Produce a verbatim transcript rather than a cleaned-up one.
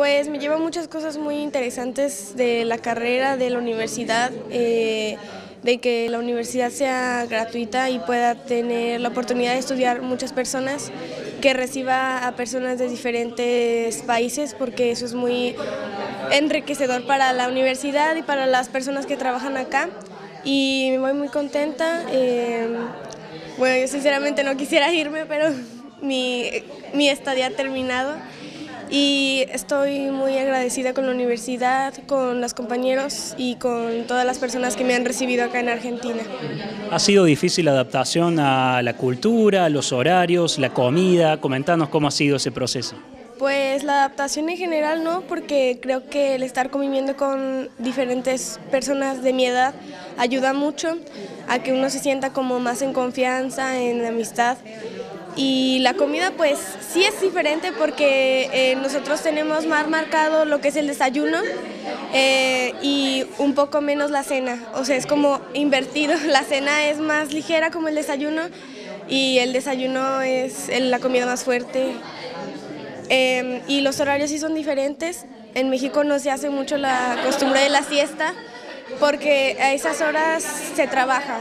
Pues me llevo muchas cosas muy interesantes de la carrera, de la universidad, eh, de que la universidad sea gratuita y pueda tener la oportunidad de estudiar muchas personas, que reciba a personas de diferentes países, porque eso es muy enriquecedor para la universidad y para las personas que trabajan acá. Y me voy muy contenta. Eh, bueno, yo sinceramente no quisiera irme, pero mi, mi estadía ha terminado. Y estoy muy agradecida con la universidad, con los compañeros y con todas las personas que me han recibido acá en Argentina. ¿Ha sido difícil la adaptación a la cultura, los horarios, la comida? Comentanos cómo ha sido ese proceso. Pues la adaptación en general no, porque creo que el estar conviviendo con diferentes personas de mi edad ayuda mucho a que uno se sienta como más en confianza, en amistad. Y la comida pues sí es diferente porque eh, nosotros tenemos más marcado lo que es el desayuno eh, y un poco menos la cena, o sea es como invertido, la cena es más ligera como el desayuno y el desayuno es la comida más fuerte eh, y los horarios sí son diferentes, en México no se hace mucho la costumbre de la siesta porque a esas horas se trabaja.